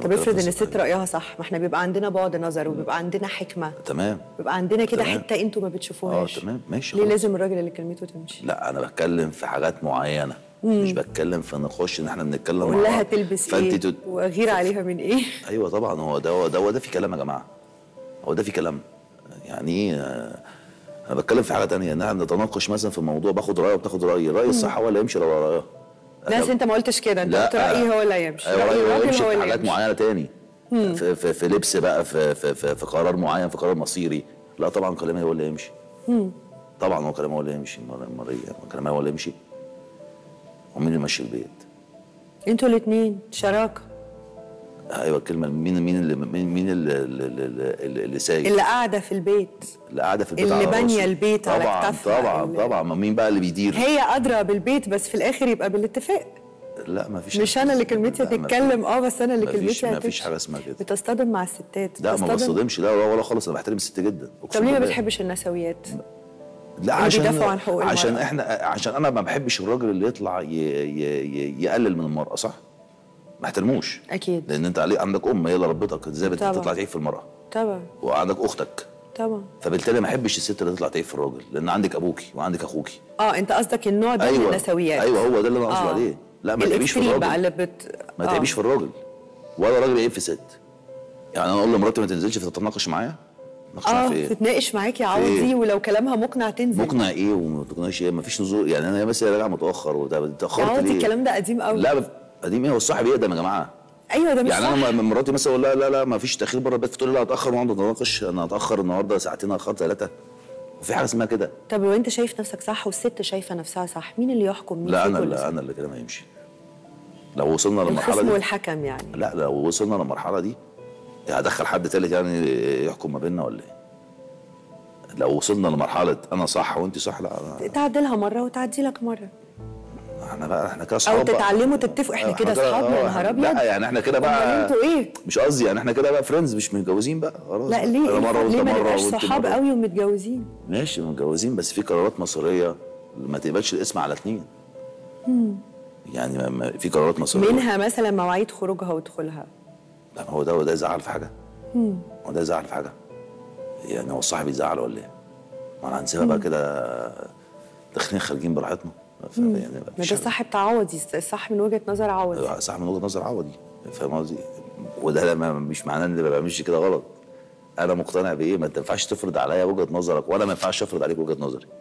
طب افرض ان الست رايها صح، ما احنا بيبقى عندنا بعد نظر وبيبقى عندنا حكمه. تمام، بيبقى عندنا كده حته انتوا ما بتشوفوهاش. اه تمام ماشي. ليه لازم الراجل اللي كلمته تمشي؟ لا انا بتكلم في حاجات معينه، مش بتكلم في نخش ان احنا بنتكلم كلها تلبس ايه واغير عليها من ايه. ايوه طبعا، هو ده هو ده في كلام يا جماعه، هو ده في كلام. يعني انا بتكلم في حاجه ثانيه، ان احنا بنتناقش مثلا في موضوع، باخد رايه وبتاخد رايي، رايي الصح هو اللي يمشي ولا رايها؟ بس انت ما قلتش كده، انت قلت رايي هو اللي يمشي. رايي يمشي في حاجات معينه تاني، في لبس بقى، في قرار معين، في قرار مصيري. لا طبعا كلامي هو اللي يمشي. طبعا هو كلامي هو اللي يمشي. كلامي هو اللي يمشي. ومين اللي ماشي البيت؟ انتوا الاثنين شراكه. ايوه الكلمه، مين اللي سايق؟ اللي قاعده في البيت، اللي قاعده في البيت، اللي بانيه البيت على كتافها. طبعا طبعا، ما مين بقى اللي بيدير؟ هي ادرى بالبيت، بس في الاخر يبقى بالاتفاق. لا ما فيش، مش انا اللي كلمتي هتتكلم. اه بس انا اللي كلمتي. ما فيش حاجه اسمها كده. بتصطدم مع الستات؟ لا ما بصطدمش، لا ولا خالص، انا بحترم الست جدا. طب ليه ما بتحبش النسويات؟ لا عشان احنا، عشان انا ما بحبش الراجل اللي يطلع يقلل من المراه، صح؟ ما احترموش اكيد، لان انت عليك، عندك هي اللي ربتك، ازاي بتطلع تعيب في المراه؟ طبعا. وعندك اختك طبعا، فبالتالي ما احبش الست اللي تطلع تعيب في الراجل، لان عندك ابوكي وعندك اخوكي. اه انت قصدك النوع ده من النسويات. ايوه هو ده اللي انا قصدي عليه. لا ما تعيبيش في الراجل، ما تعيبيش في الراجل، ولا راجل يعيب في ست. يعني انا اقول لمراتي ما تنزلش تتناقش معايا؟ تتناقش معاك يا عوضي، ولو كلامها مقنع تنزل. مقنع ايه وما تقنعش ايه؟ ما فيش نزول. يعني انا مثلا راجعه متاخر وتاخرت ليه؟ الكلام ده قديم قوي. لا قديم ايه، هو الصح بيقدم يا جماعه. ايوه ده مش يعني صح. يعني انا مراتي مثلا اقول لها لا لا ما فيش تاخير بره البيت، فتقول لي لا هتاخر، واقعد اتناقش انا هتاخر النهارده ساعتين، هتاخر 3، وفي حاجه اسمها كده. طب لو انت شايف نفسك صح والست شايفه نفسها صح، مين اللي يحكم؟ مين؟ لا انا اللي كده ما يمشي. لو وصلنا للمرحله دي والحكم يعني. لا لو وصلنا للمرحله دي هدخل حد ثالث يعني يحكم ما بيننا ولا ايه؟ لو وصلنا لمرحله انا صح وانت صح، لا تعدلها مره وتعدي لك مره. احنا بقى احنا كده اصحاب، او تتعلموا تتفقوا احنا كده اصحاب. يا نهار ابيض. لا يعني احنا كده بقى، انتوا ايه؟ مش قصدي يعني احنا كده بقى فريندز، مش متجوزين بقى خلاص. لا ليه؟ ليه ما نبقاش صحاب قوي ومتجوزين؟ ماشي متجوزين، بس في قرارات مصيريه ما تقبلش الاسم على اثنين. يعني في قرارات مصيريه، منها مثلا مواعيد خروجها ودخولها. لا هو ده يزعل في حاجه؟ هو ده يزعل في حاجه؟ يعني هو الصاحب يزعل ولا ايه؟ ما انا هنسيبها بقى كده داخلين خارجين براحتنا. يعني ما ده صح بتاع عوضي، صح من وجهه نظر عوضي، صح من وجهه نظر عوضي، فاهم قصدي؟ وده مش معناه ان ببقى ماشي كده غلط. انا مقتنع بايه؟ ما انت ما ينفعش تفرض عليا وجهه نظرك، وانا ما ينفعش افرض عليك وجهه نظري.